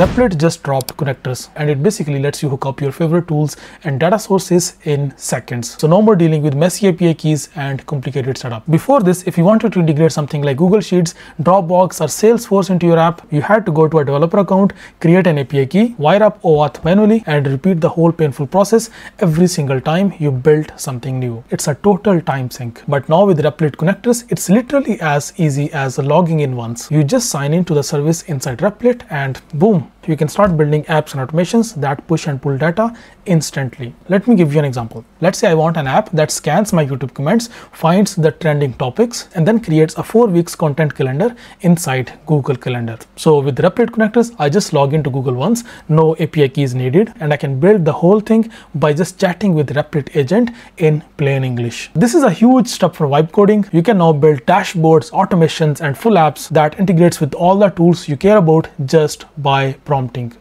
Replit just dropped Connectors, and it basically lets you hook up your favorite tools and data sources in seconds. So no more dealing with messy API keys and complicated setup. Before this, if you wanted to integrate something like Google Sheets, Dropbox, or Salesforce into your app, you had to go to a developer account, create an API key, wire up OAuth manually, and repeat the whole painful process every single time you built something new. It's a total time sink. But now with Replit Connectors, it's literally as easy as logging in once. You just sign into the service inside Replit and boom, you can start building apps and automations that push and pull data instantly. Let me give you an example. Let's say I want an app that scans my YouTube comments, finds the trending topics, and then creates a 4-week content calendar inside Google Calendar. So with Replit Connectors, I just log into Google once, no API keys needed, and I can build the whole thing by just chatting with Replit agent in plain English. This is a huge step for vibe coding. You can now build dashboards, automations, and full apps that integrates with all the tools you care about just by prompting.